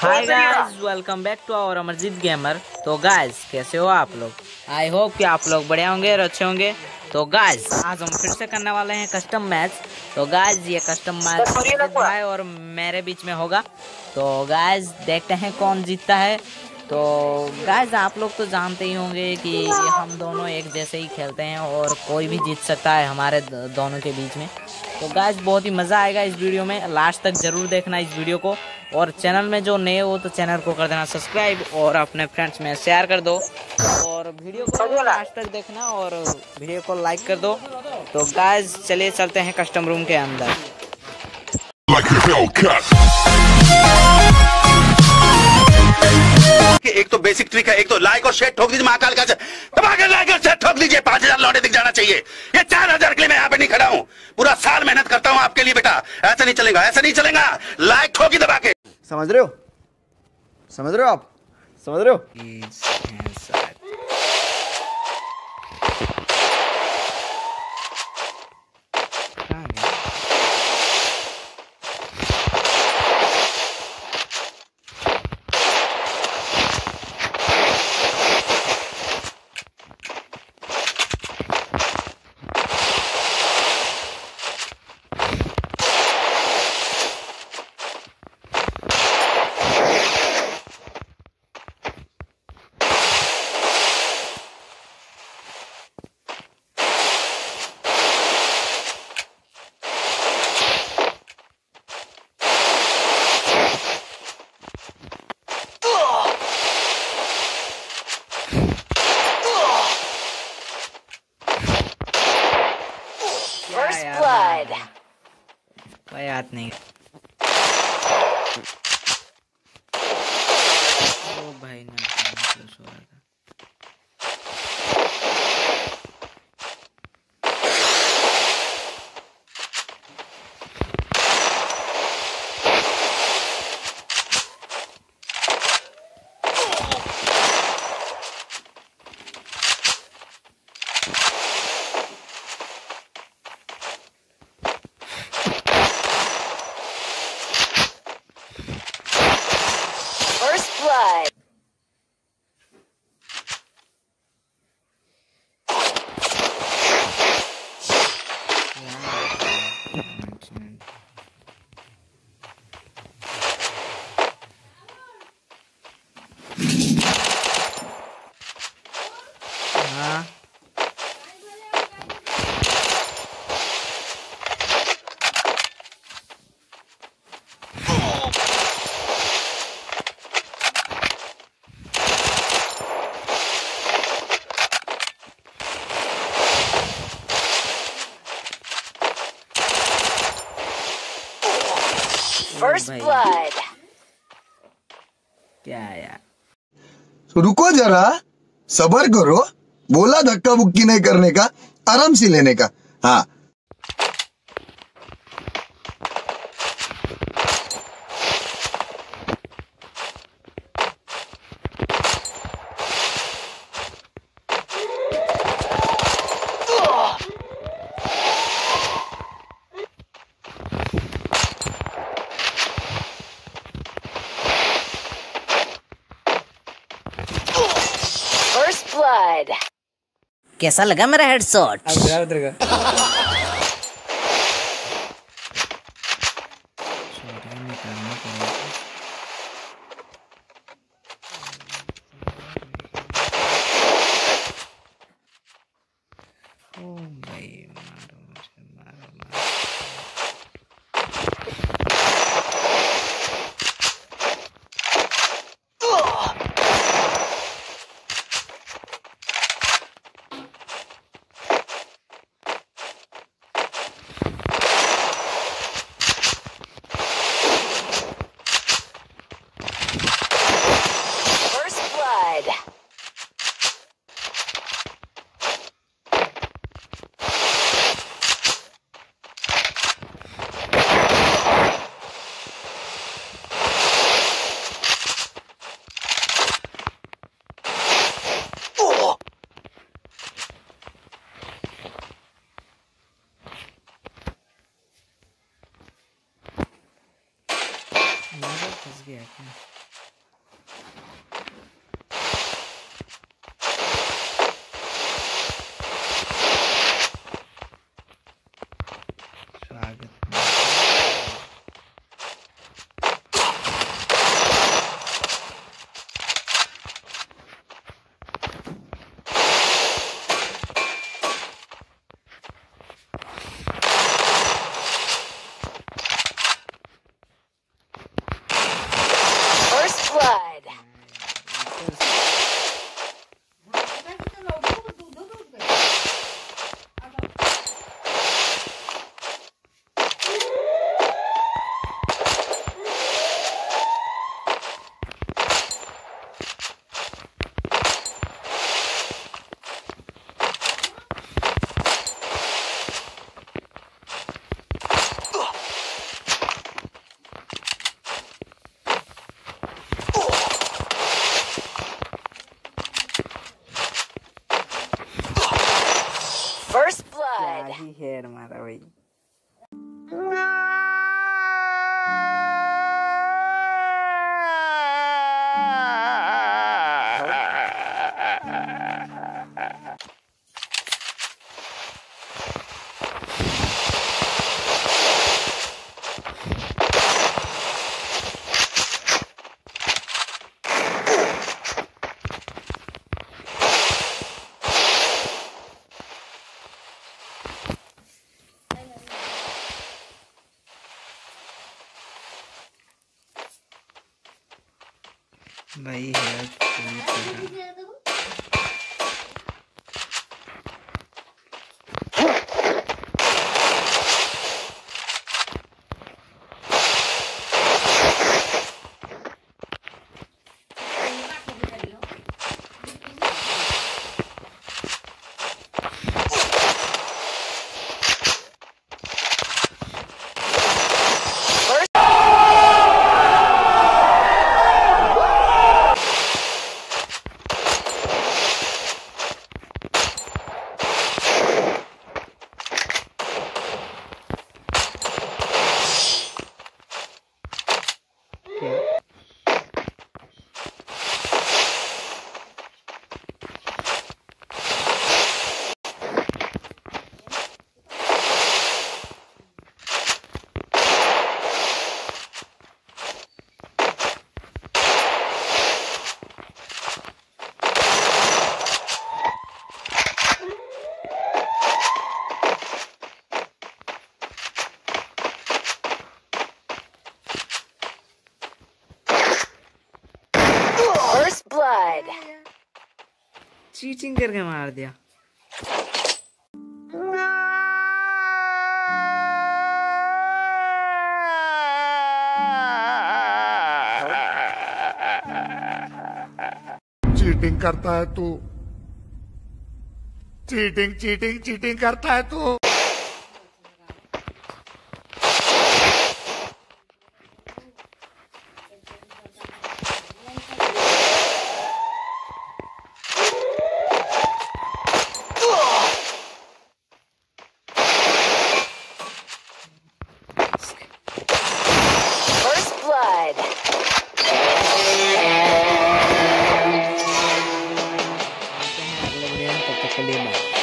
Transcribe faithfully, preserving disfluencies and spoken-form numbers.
Hi guys, welcome back to our Amarjeet gamer. तो guys, कैसे हो आप लोग? आई होप कि आप लोग बढ़िया होंगे और अच्छे होंगे। तो गाइस, आज हम फिर से करने वाले हैं कस्टम मैच। तो गाइस, ये कस्टम मैच भाई और मेरे बीच में होगा। तो गाइस, देखते हैं कौन जीतता है। तो गाइस, आप लोग तो जानते ही होंगे कि हम दोनों एक जैसे ही खेलते हैं और कोई भी जीत सकता है हमारे दोनों के बीच में। तो गाइस, बहुत ही मज़ा आएगा इस वीडियो में। लास्ट तक ज़रूर देखना इस वीडियो को, और चैनल में जो नए हो तो चैनल को कर देना सब्सक्राइब और अपने फ्रेंड्स में शेयर कर दो, और वीडियो को लास्ट तक देखना और वीडियो को लाइक कर दो। तो गाइस, चलिए चलते हैं कस्टम रूम के अंदर। एक तो बेसिक ट्रिक है, एक तो लाइक और शेयर ठोक दीजिए। महाकाल का लाइक और शेयर ठोक दीजिए, पांच हजार लौटे दिख जाना चाहिए। ये चार हजार के लिए मैं यहाँ पे नहीं खड़ा हूँ, पूरा साल मेहनत करता हूँ आपके लिए बेटा। ऐसा नहीं चलेगा, ऐसा नहीं चलेगा। लाइक ठोकी दबा के, समझ रहे हो? समझ रहे हो आप? समझ रहे हो? कोई याद नहीं। ओ भाई ना, फर्स्ट ब्लड। क्या यार, रुको जरा, सबर करो। बोला धक्का बुक्की नहीं करने का, आराम से लेने का। हाँ, कैसा लगा मेरा headshot? Let's get it. Head मारा भाई। भाई है चीटिंग करके मार दिया। चीटिंग करता है तू, चीटिंग चीटिंग चीटिंग करता है तू। Lima.